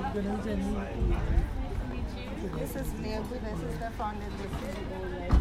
This is Neuku, this is the founder.